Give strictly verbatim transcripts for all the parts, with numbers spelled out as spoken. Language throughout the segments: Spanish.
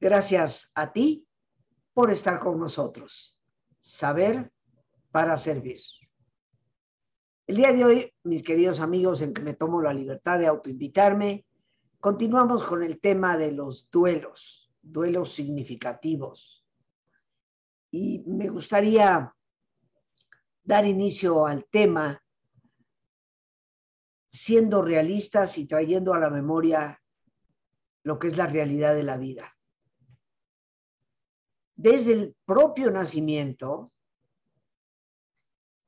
Gracias a ti por estar con nosotros. Saber para servir. El día de hoy, mis queridos amigos, en que me tomo la libertad de autoinvitarme, continuamos con el tema de los duelos, duelos significativos. Y me gustaría dar inicio al tema siendo realistas y trayendo a la memoria lo que es la realidad de la vida. Desde el propio nacimiento,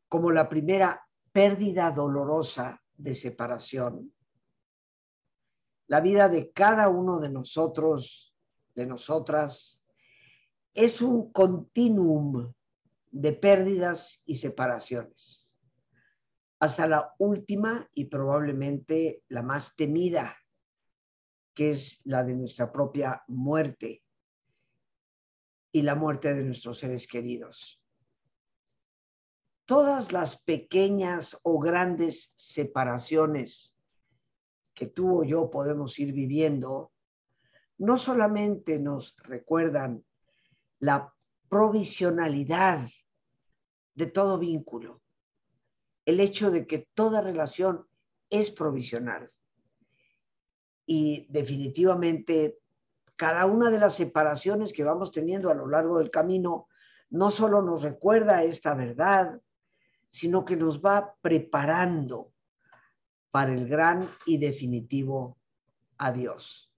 como la primera pérdida dolorosa de separación, la vida de cada uno de nosotros, de nosotras, es un continuum de pérdidas y separaciones, hasta la última y probablemente la más temida, que es la de nuestra propia muerte y la muerte de nuestros seres queridos. Todas las pequeñas o grandes separaciones que tú o yo podemos ir viviendo, no solamente nos recuerdan la provisionalidad de todo vínculo, el hecho de que toda relación es provisional. Y definitivamente cada una de las separaciones que vamos teniendo a lo largo del camino no solo nos recuerda esta verdad, sino que nos va preparando para el gran y definitivo adiós.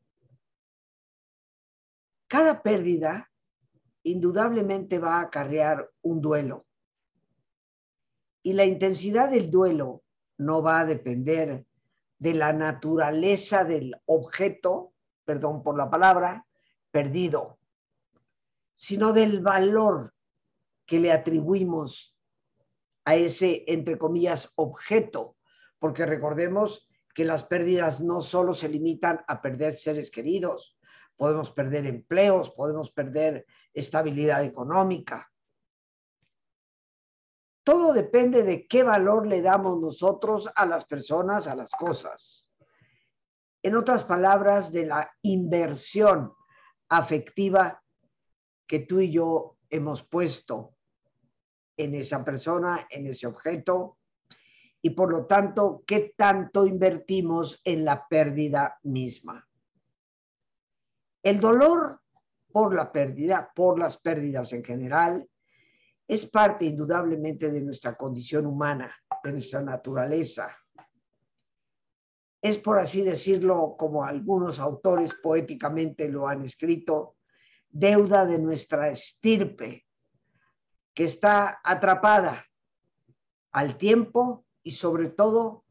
Cada pérdida indudablemente va a acarrear un duelo. Y la intensidad del duelo no va a depender de la naturaleza del objeto, perdón por la palabra, perdido, sino del valor que le atribuimos a ese, entre comillas, objeto. Porque recordemos que las pérdidas no solo se limitan a perder seres queridos, podemos perder empleos, podemos perder estabilidad económica. Todo depende de qué valor le damos nosotros a las personas, a las cosas. En otras palabras, de la inversión afectiva que tú y yo hemos puesto en esa persona, en ese objeto, y por lo tanto, ¿qué tanto invertimos en la pérdida misma? El dolor por la pérdida, por las pérdidas en general, es parte indudablemente de nuestra condición humana, de nuestra naturaleza. Es, por así decirlo, como algunos autores poéticamente lo han escrito, deuda de nuestra estirpe, que está atrapada al tiempo y sobre todo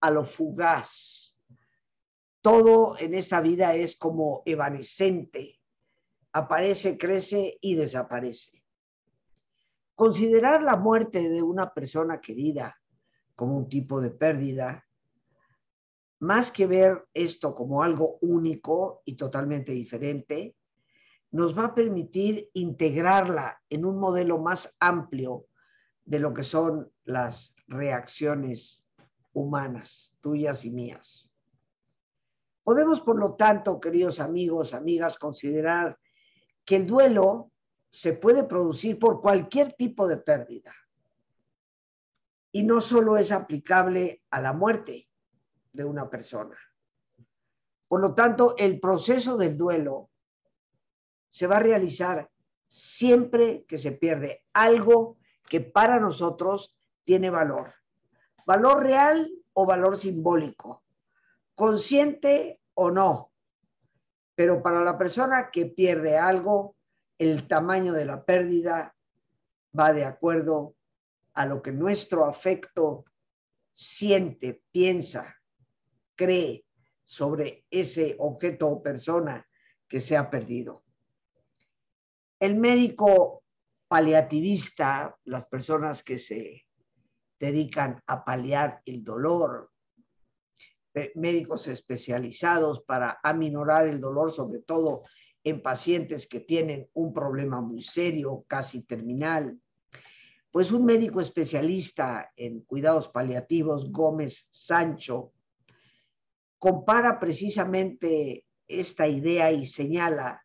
a lo fugaz. Todo en esta vida es como evanescente, aparece, crece y desaparece. Considerar la muerte de una persona querida como un tipo de pérdida, más que ver esto como algo único y totalmente diferente, nos va a permitir integrarla en un modelo más amplio de lo que son las reacciones humanas, tuyas y mías. Podemos, por lo tanto, queridos amigos, amigas, considerar que el duelo se puede producir por cualquier tipo de pérdida. Y no solo es aplicable a la muerte de una persona. Por lo tanto, el proceso del duelo se va a realizar siempre que se pierde algo que para nosotros tiene valor. Valor real o valor simbólico, consciente o no. Pero para la persona que pierde algo, el tamaño de la pérdida va de acuerdo a lo que nuestro afecto siente, piensa, cree sobre ese objeto o persona que se ha perdido. El médico paliativista, las personas que se dedican a paliar el dolor, médicos especializados para aminorar el dolor, sobre todo en pacientes que tienen un problema muy serio, casi terminal. Pues un médico especialista en cuidados paliativos, Gómez Sancho, compara precisamente esta idea y señala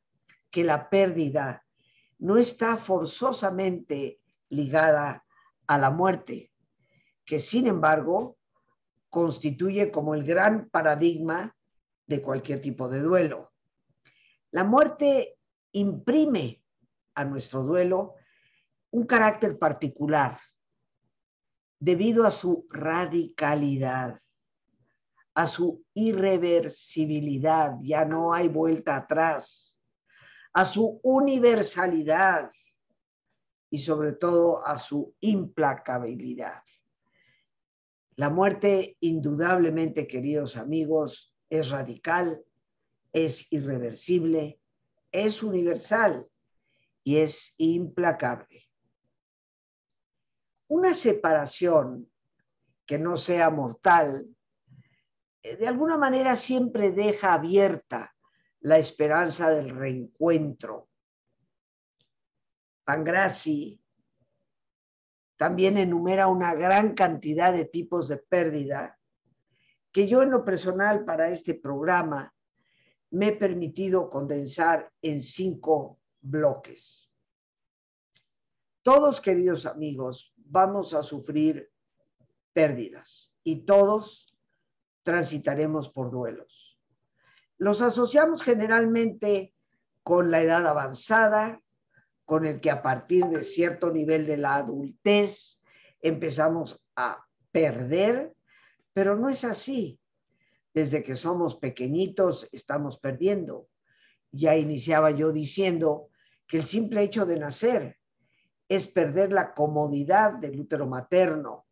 que la pérdida no está forzosamente ligada a la muerte, que sin embargo constituye como el gran paradigma de cualquier tipo de duelo. La muerte imprime a nuestro duelo un carácter particular debido a su radicalidad, a su irreversibilidad, ya no hay vuelta atrás, a su universalidad y sobre todo a su implacabilidad. La muerte, indudablemente, queridos amigos, es radical, es irreversible, es universal y es implacable. Una separación que no sea mortal, de alguna manera siempre deja abierta la esperanza del reencuentro. Pangrassi también enumera una gran cantidad de tipos de pérdida que yo en lo personal para este programa me he permitido condensar en cinco bloques. Todos, queridos amigos, vamos a sufrir pérdidas y todos transitaremos por duelos. Los asociamos generalmente con la edad avanzada, con el que a partir de cierto nivel de la adultez empezamos a perder, pero no es así. Desde que somos pequeñitos estamos perdiendo. Ya iniciaba yo diciendo que el simple hecho de nacer es perder la comodidad del útero materno,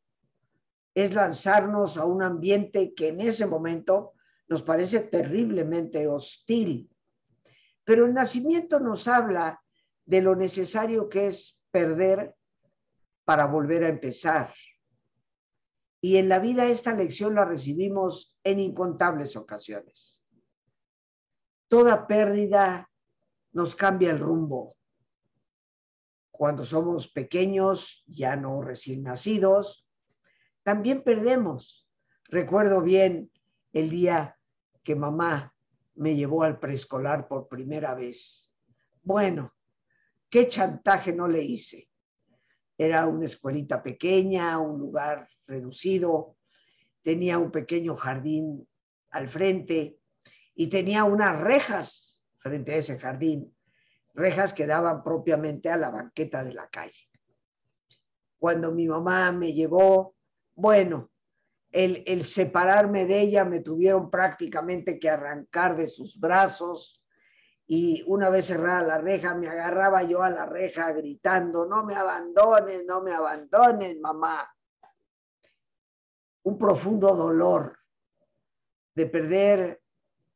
es lanzarnos a un ambiente que en ese momento nos parece terriblemente hostil. Pero el nacimiento nos habla de lo necesario que es perder para volver a empezar. Y en la vida esta lección la recibimos en incontables ocasiones. Toda pérdida nos cambia el rumbo. Cuando somos pequeños, ya no recién nacidos, también perdemos. Recuerdo bien el día que mamá me llevó al preescolar por primera vez. Bueno, ¿qué chantaje no le hice? Era una escuelita pequeña, un lugar reducido, tenía un pequeño jardín al frente y tenía unas rejas frente a ese jardín, rejas que daban propiamente a la banqueta de la calle. Cuando mi mamá me llevó, bueno, el, el separarme de ella me tuvieron prácticamente que arrancar de sus brazos. Y una vez cerrada la reja, me agarraba yo a la reja gritando, no me abandones, no me abandones, mamá. Un profundo dolor de perder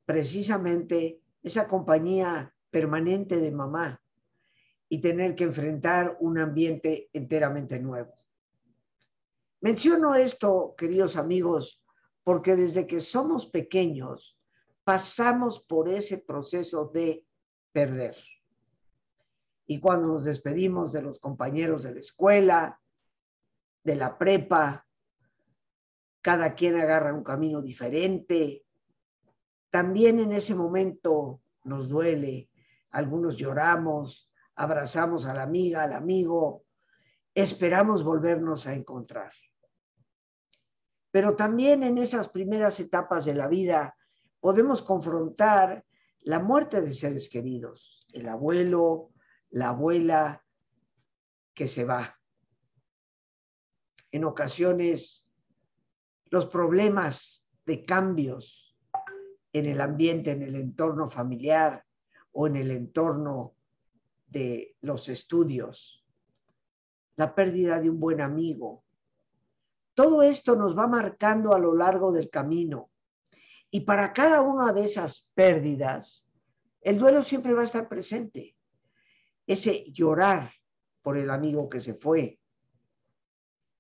precisamente esa compañía permanente de mamá y tener que enfrentar un ambiente enteramente nuevo. Menciono esto, queridos amigos, porque desde que somos pequeños pasamos por ese proceso de perder. Y cuando nos despedimos de los compañeros de la escuela, de la prepa, cada quien agarra un camino diferente. También en ese momento nos duele. Algunos lloramos, abrazamos a la amiga, al amigo, esperamos volvernos a encontrar. Pero también en esas primeras etapas de la vida, podemos confrontar la muerte de seres queridos, el abuelo, la abuela que se va. En ocasiones, los problemas de cambios en el ambiente, en el entorno familiar o en el entorno de los estudios, la pérdida de un buen amigo. Todo esto nos va marcando a lo largo del camino. Y para cada una de esas pérdidas, el duelo siempre va a estar presente. Ese llorar por el amigo que se fue,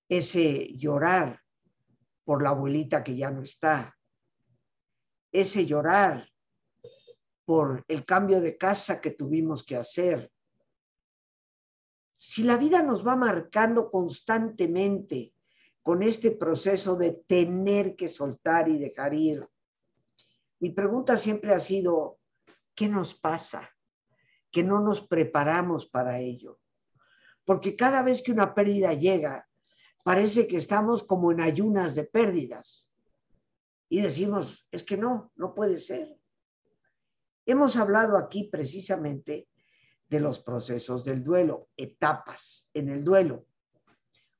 ese llorar por la abuelita que ya no está, ese llorar por el cambio de casa que tuvimos que hacer. Si la vida nos va marcando constantemente con este proceso de tener que soltar y dejar ir, mi pregunta siempre ha sido, ¿qué nos pasa? que no nos preparamos para ello. Porque cada vez que una pérdida llega, parece que estamos como en ayunas de pérdidas. Y decimos, es que no, no puede ser. Hemos hablado aquí precisamente de los procesos del duelo, etapas en el duelo.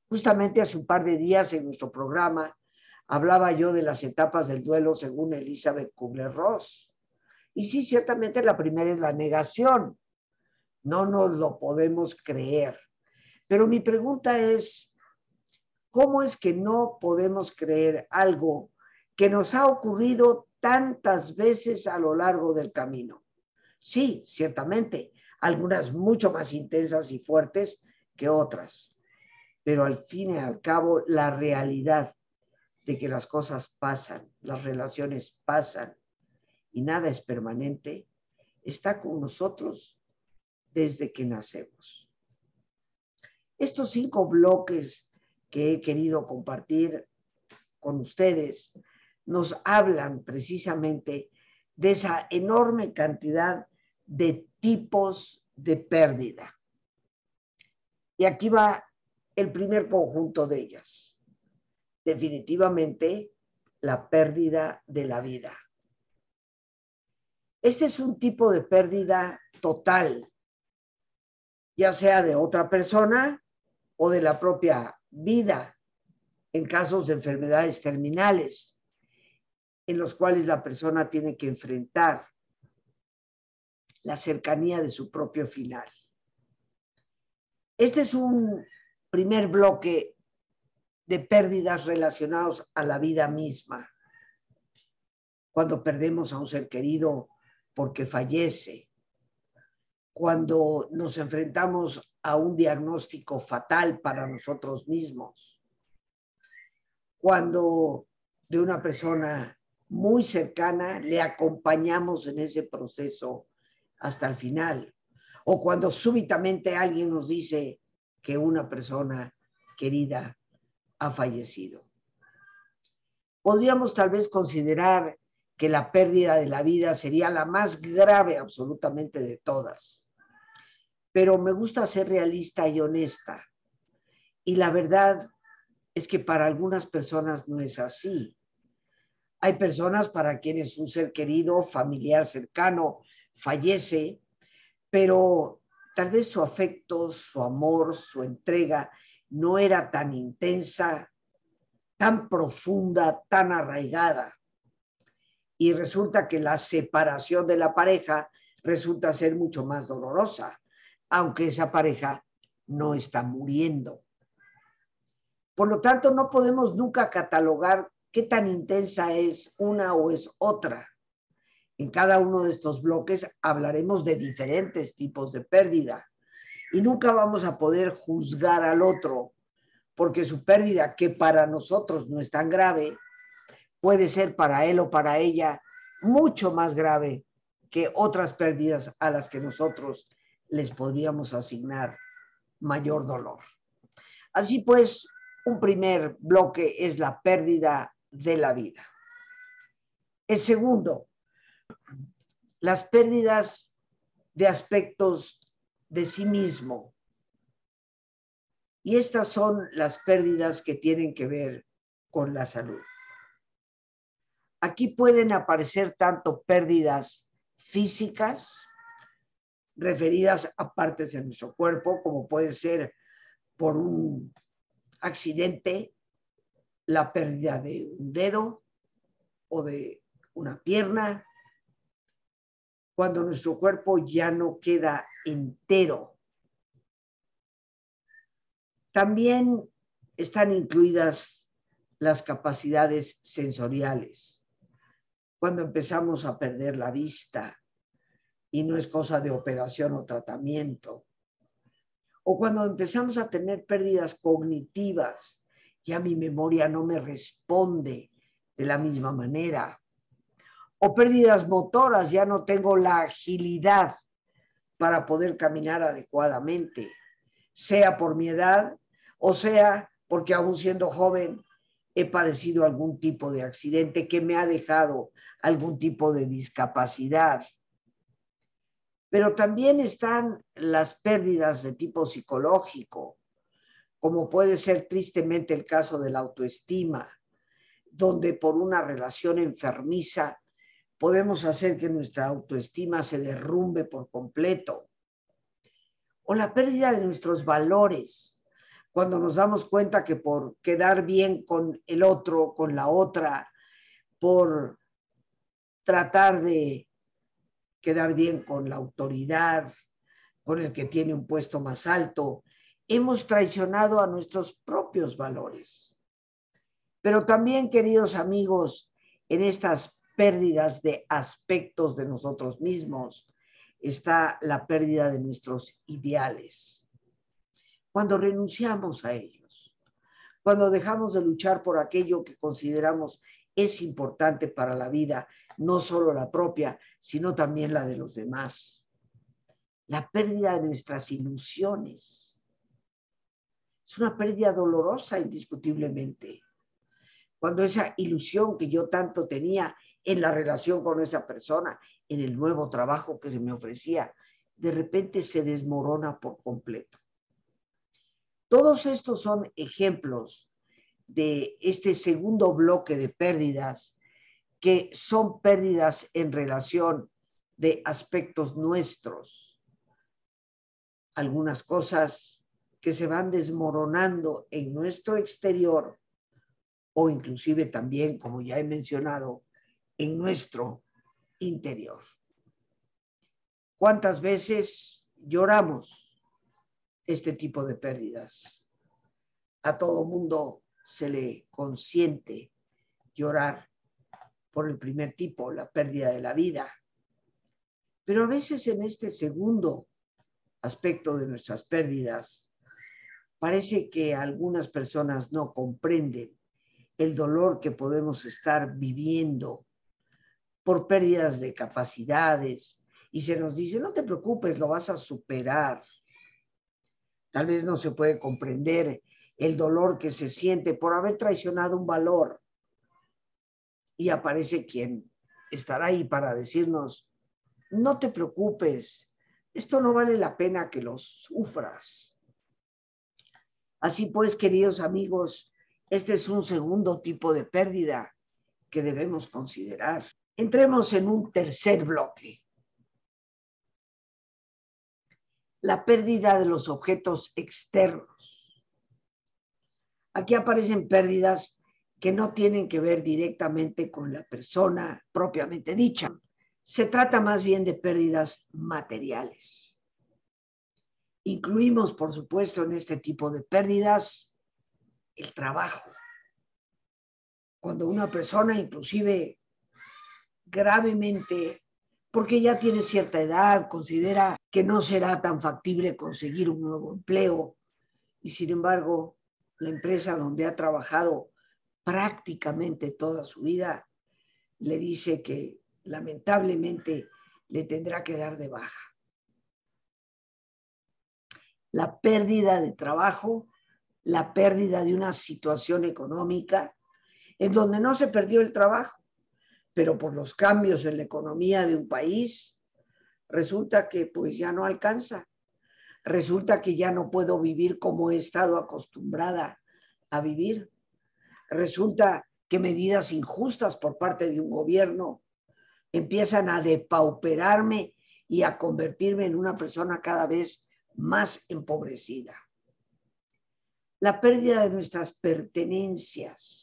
Justamente hace un par de días en nuestro programa hablaba yo de las etapas del duelo según Elisabeth Kübler-Ross. Y sí, ciertamente la primera es la negación. No nos lo podemos creer. Pero mi pregunta es, ¿cómo es que no podemos creer algo que nos ha ocurrido tantas veces a lo largo del camino? Sí, ciertamente, algunas mucho más intensas y fuertes que otras. Pero al fin y al cabo, la realidad de que las cosas pasan, las relaciones pasan y nada es permanente, está con nosotros desde que nacemos. Estos cinco bloques que he querido compartir con ustedes nos hablan precisamente de esa enorme cantidad de tipos de pérdida. Y aquí va el primer conjunto de ellas. Definitivamente, la pérdida de la vida. Este es un tipo de pérdida total, ya sea de otra persona o de la propia vida, en casos de enfermedades terminales, en los cuales la persona tiene que enfrentar la cercanía de su propio final. Este es un primer bloque de pérdidas relacionados a la vida misma. Cuando perdemos a un ser querido porque fallece, cuando nos enfrentamos a un diagnóstico fatal para nosotros mismos, cuando de una persona muy cercana le acompañamos en ese proceso hasta el final, o cuando súbitamente alguien nos dice que una persona querida ha fallecido. Podríamos tal vez considerar que la pérdida de la vida sería la más grave absolutamente de todas. Pero me gusta ser realista y honesta. Y la verdad es que para algunas personas no es así. Hay personas para quienes un ser querido, familiar, cercano, fallece, pero tal vez su afecto, su amor, su entrega no era tan intensa, tan profunda, tan arraigada. Y resulta que la separación de la pareja resulta ser mucho más dolorosa, aunque esa pareja no está muriendo. Por lo tanto, no podemos nunca catalogar qué tan intensa es una o es otra. En cada uno de estos bloques hablaremos de diferentes tipos de pérdida y nunca vamos a poder juzgar al otro porque su pérdida, que para nosotros no es tan grave, puede ser para él o para ella mucho más grave que otras pérdidas a las que nosotros les podríamos asignar mayor dolor. Así pues, un primer bloque es la pérdida de la vida. El segundo, las pérdidas de aspectos de sí mismo. Y estas son las pérdidas que tienen que ver con la salud. Aquí pueden aparecer tanto pérdidas físicas, referidas a partes de nuestro cuerpo, como puede ser por un accidente, la pérdida de un dedo o de una pierna, cuando nuestro cuerpo ya no queda entero. También están incluidas las capacidades sensoriales, cuando empezamos a perder la vista y no es cosa de operación o tratamiento, o cuando empezamos a tener pérdidas cognitivas, ya mi memoria no me responde de la misma manera, o pérdidas motoras, ya no tengo la agilidad para poder caminar adecuadamente, sea por mi edad o sea porque aún siendo joven he padecido algún tipo de accidente que me ha dejado algún tipo de discapacidad. Pero también están las pérdidas de tipo psicológico, como puede ser tristemente el caso de la autoestima, donde por una relación enfermiza podemos hacer que nuestra autoestima se derrumbe por completo. O la pérdida de nuestros valores, cuando nos damos cuenta que por quedar bien con el otro, con la otra, por tratar de quedar bien con la autoridad, con el que tiene un puesto más alto, hemos traicionado a nuestros propios valores. Pero también, queridos amigos, en estas pérdidas de aspectos de nosotros mismos está la pérdida de nuestros ideales. Cuando renunciamos a ellos, cuando dejamos de luchar por aquello que consideramos es importante para la vida, no solo la propia, sino también la de los demás. La pérdida de nuestras ilusiones. Es una pérdida dolorosa, indiscutiblemente. Cuando esa ilusión que yo tanto tenía en la relación con esa persona, en el nuevo trabajo que se me ofrecía, de repente se desmorona por completo. Todos estos son ejemplos de este segundo bloque de pérdidas, que son pérdidas en relación de aspectos nuestros. Algunas cosas que se van desmoronando en nuestro exterior, o inclusive también, como ya he mencionado, en nuestro interior. ¿Cuántas veces lloramos este tipo de pérdidas? A todo mundo se le consiente llorar por el primer tipo, la pérdida de la vida. Pero a veces en este segundo aspecto de nuestras pérdidas, parece que algunas personas no comprenden el dolor que podemos estar viviendo por pérdidas de capacidades, y se nos dice, no te preocupes, lo vas a superar. Tal vez no se puede comprender el dolor que se siente por haber traicionado un valor. Y aparece quien estará ahí para decirnos, no te preocupes, esto no vale la pena que lo sufras. Así pues, queridos amigos, este es un segundo tipo de pérdida que debemos considerar. Entremos en un tercer bloque. La pérdida de los objetos externos. Aquí aparecen pérdidas que no tienen que ver directamente con la persona propiamente dicha. Se trata más bien de pérdidas materiales. Incluimos, por supuesto, en este tipo de pérdidas el trabajo. Cuando una persona, inclusive gravemente, porque ya tiene cierta edad, considera que no será tan factible conseguir un nuevo empleo, y sin embargo, la empresa donde ha trabajado prácticamente toda su vida le dice que lamentablemente le tendrá que dar de baja. La pérdida de trabajo, la pérdida de una situación económica en donde no se perdió el trabajo, pero por los cambios en la economía de un país, resulta que pues ya no alcanza, resulta que ya no puedo vivir como he estado acostumbrada a vivir, resulta que medidas injustas por parte de un gobierno empiezan a depauperarme y a convertirme en una persona cada vez más empobrecida. La pérdida de nuestras pertenencias,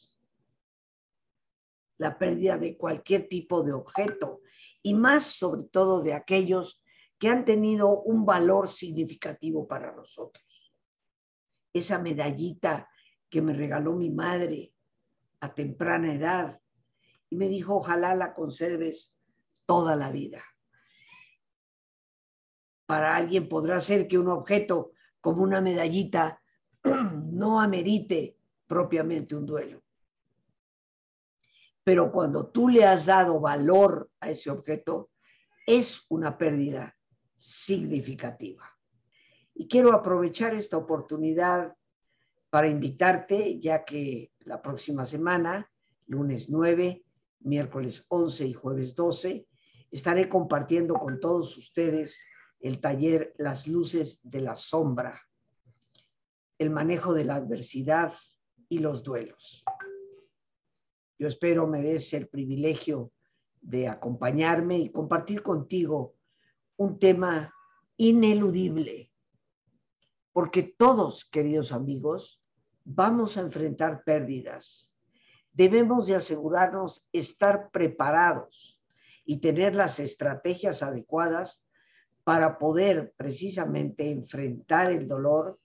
la pérdida de cualquier tipo de objeto y más sobre todo de aquellos que han tenido un valor significativo para nosotros. Esa medallita que me regaló mi madre a temprana edad y me dijo, ojalá la conserves toda la vida. Para alguien podrá ser que un objeto como una medallita no amerite propiamente un duelo. Pero cuando tú le has dado valor a ese objeto, es una pérdida significativa. Y quiero aprovechar esta oportunidad para invitarte, ya que la próxima semana, lunes nueve, miércoles once y jueves doce, estaré compartiendo con todos ustedes el taller Las luces de la sombra, el manejo de la adversidad y los duelos. Yo espero me des el privilegio de acompañarme y compartir contigo un tema ineludible, porque todos, queridos amigos, vamos a enfrentar pérdidas. Debemos de asegurarnos estar preparados y tener las estrategias adecuadas para poder precisamente enfrentar el dolor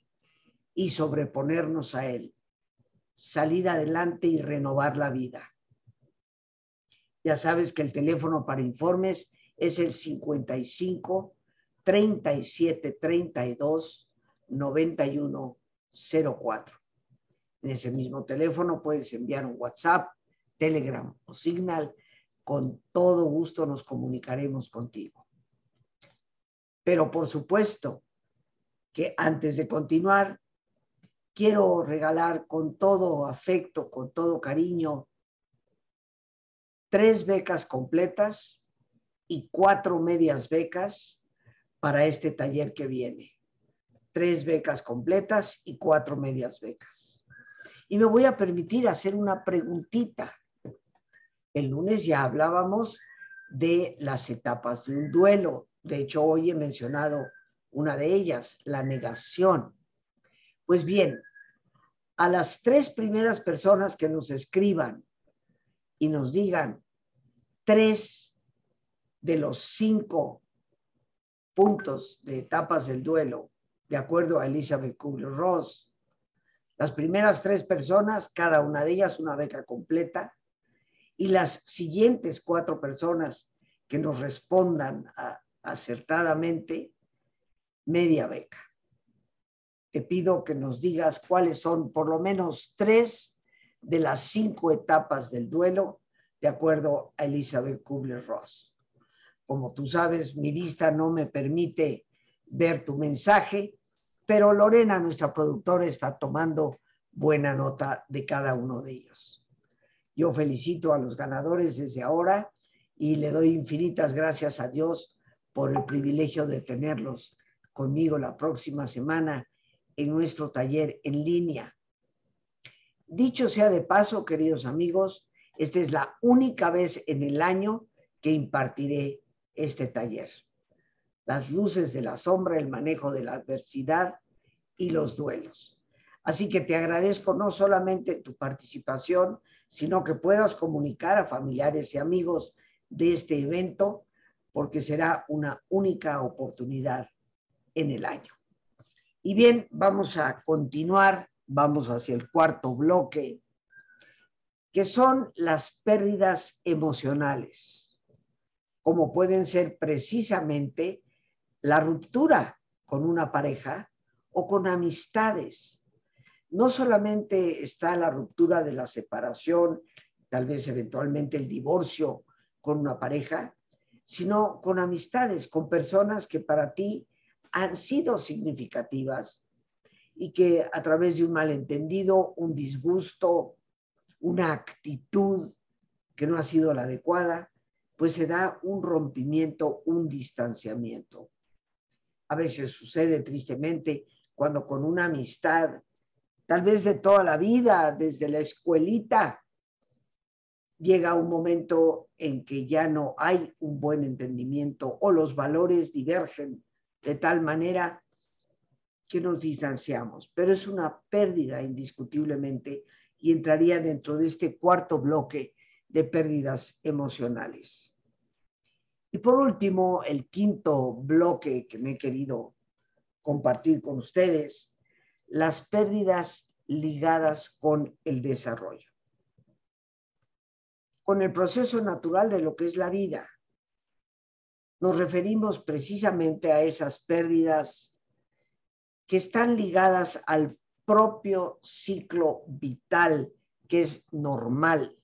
y sobreponernos a él, salir adelante y renovar la vida. Ya sabes que el teléfono para informes es el cincuenta y cinco, treinta y siete, treinta y dos, noventa y uno, cero cuatro. En ese mismo teléfono puedes enviar un WhatsApp, Telegram o Signal. Con todo gusto nos comunicaremos contigo. Pero por supuesto que antes de continuar, quiero regalar con todo afecto, con todo cariño, tres becas completas y cuatro medias becas para este taller que viene. Tres becas completas y cuatro medias becas. Y me voy a permitir hacer una preguntita. El lunes ya hablábamos de las etapas de un duelo. De hecho, hoy he mencionado una de ellas, la negación. Pues bien, a las tres primeras personas que nos escriban y nos digan tres de los cinco puntos de etapas del duelo, de acuerdo a Elisabeth Kübler-Ross, las primeras tres personas, cada una de ellas una beca completa, y las siguientes cuatro personas que nos respondan a, acertadamente, media beca. Te pido que nos digas cuáles son por lo menos tres de las cinco etapas del duelo, de acuerdo a Elisabeth Kübler-Ross. Como tú sabes, mi vista no me permite ver tu mensaje, pero Lorena, nuestra productora, está tomando buena nota de cada uno de ellos. Yo felicito a los ganadores desde ahora y le doy infinitas gracias a Dios por el privilegio de tenerlos conmigo la próxima semana en nuestro taller en línea. Dicho sea de paso, queridos amigos, esta es la única vez en el año que impartiré este taller. Las luces de la sombra, el manejo de la adversidad y los duelos. Así que te agradezco no solamente tu participación, sino que puedas comunicar a familiares y amigos de este evento, porque será una única oportunidad en el año. Y bien, vamos a continuar, vamos hacia el cuarto bloque, que son las pérdidas emocionales, como pueden ser precisamente la ruptura con una pareja o con amistades. No solamente está la ruptura de la separación, tal vez eventualmente el divorcio con una pareja, sino con amistades, con personas que para ti han sido significativas y que a través de un malentendido, un disgusto, una actitud que no ha sido la adecuada, pues se da un rompimiento, un distanciamiento. A veces sucede tristemente cuando con una amistad, tal vez de toda la vida, desde la escuelita, llega un momento en que ya no hay un buen entendimiento o los valores divergen de tal manera que nos distanciamos. Pero es una pérdida indiscutiblemente y entraría dentro de este cuarto bloque de pérdidas emocionales. Y por último, el quinto bloque que me he querido compartir con ustedes, las pérdidas ligadas con el desarrollo, con el proceso natural de lo que es la vida. Nos referimos precisamente a esas pérdidas que están ligadas al propio ciclo vital, que es normal.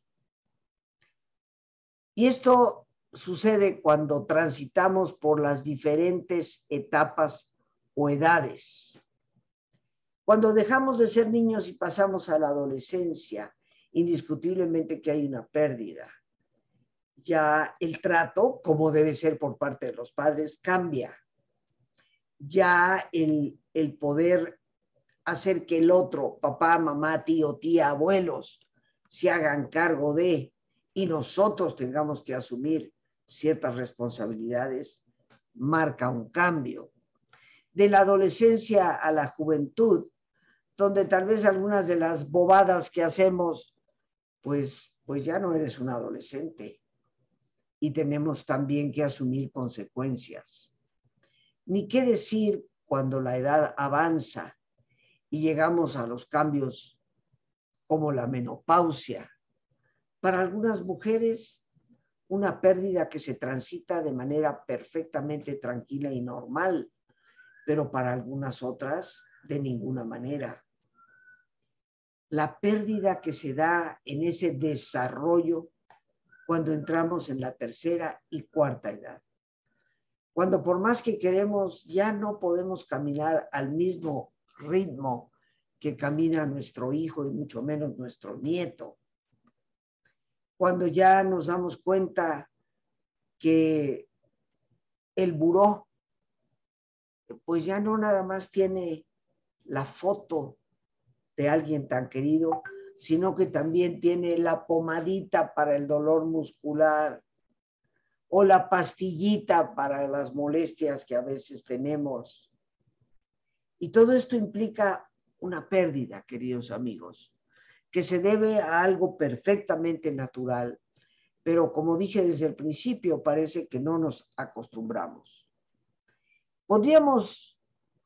Y esto sucede cuando transitamos por las diferentes etapas o edades. Cuando dejamos de ser niños y pasamos a la adolescencia, indiscutiblemente que hay una pérdida. Ya el trato, como debe ser por parte de los padres, cambia. ya el, el poder hacer que el otro, papá, mamá, tío, tía, abuelos, se hagan cargo de, y nosotros tengamos que asumir ciertas responsabilidades, marca un cambio. De la adolescencia a la juventud, donde tal vez algunas de las bobadas que hacemos, pues, pues ya no eres un adolescente y tenemos también que asumir consecuencias. Ni qué decir cuando la edad avanza y llegamos a los cambios como la menopausia. Para algunas mujeres, una pérdida que se transita de manera perfectamente tranquila y normal, pero para algunas otras, de ninguna manera. La pérdida que se da en ese desarrollo cuando entramos en la tercera y cuarta edad. Cuando por más que queremos, ya no podemos caminar al mismo ritmo que camina nuestro hijo y mucho menos nuestro nieto. Cuando ya nos damos cuenta que el buró, pues ya no nada más tiene la foto de alguien tan querido, sino que también tiene la pomadita para el dolor muscular o la pastillita para las molestias que a veces tenemos. Y todo esto implica una pérdida, queridos amigos, que se debe a algo perfectamente natural, pero como dije desde el principio, parece que no nos acostumbramos. Podríamos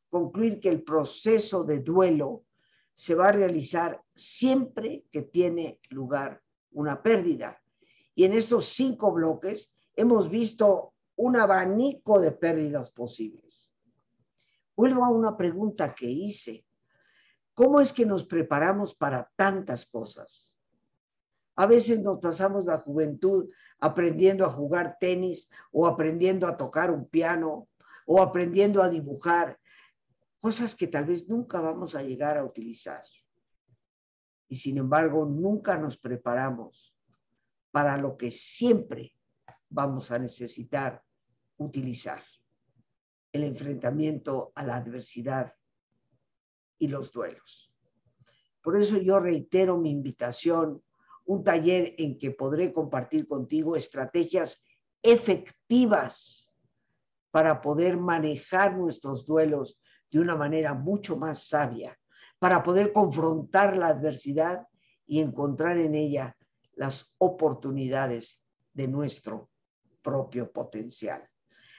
concluir que el proceso de duelo se va a realizar siempre que tiene lugar una pérdida. Y en estos cinco bloques hemos visto un abanico de pérdidas posibles. Vuelvo a una pregunta que hice. ¿Cómo es que nos preparamos para tantas cosas? A veces nos pasamos la juventud aprendiendo a jugar tenis o aprendiendo a tocar un piano o aprendiendo a dibujar, cosas que tal vez nunca vamos a llegar a utilizar. Y sin embargo, nunca nos preparamos para lo que siempre vamos a necesitar utilizar: el enfrentamiento a la adversidad y los duelos. Por eso yo reitero mi invitación, un taller en que podré compartir contigo estrategias efectivas para poder manejar nuestros duelos de una manera mucho más sabia, para poder confrontar la adversidad y encontrar en ella las oportunidades de nuestro propio potencial.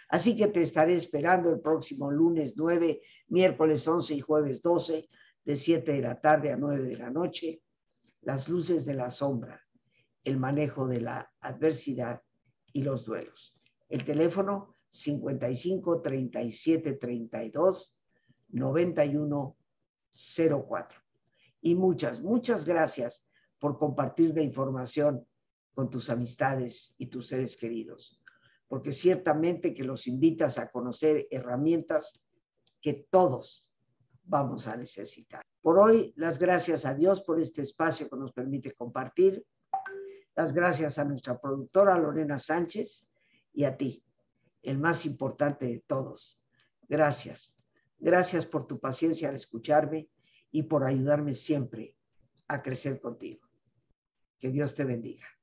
Así que te estaré esperando el próximo lunes nueve, miércoles once y jueves doce, de siete de la tarde a nueve de la noche. Las luces de la sombra, el manejo de la adversidad y los duelos. El teléfono cincuenta y cinco, treinta y siete, treinta y dos, noventa y uno, cero cuatro. Y muchas, muchas gracias por compartir la información con tus amistades y tus seres queridos, porque ciertamente que los invitas a conocer herramientas que todos vamos a necesitar. Por hoy, las gracias a Dios por este espacio que nos permite compartir, las gracias a nuestra productora Lorena Sánchez y a ti, el más importante de todos. Gracias. Gracias por tu paciencia al escucharme y por ayudarme siempre a crecer contigo. Que Dios te bendiga.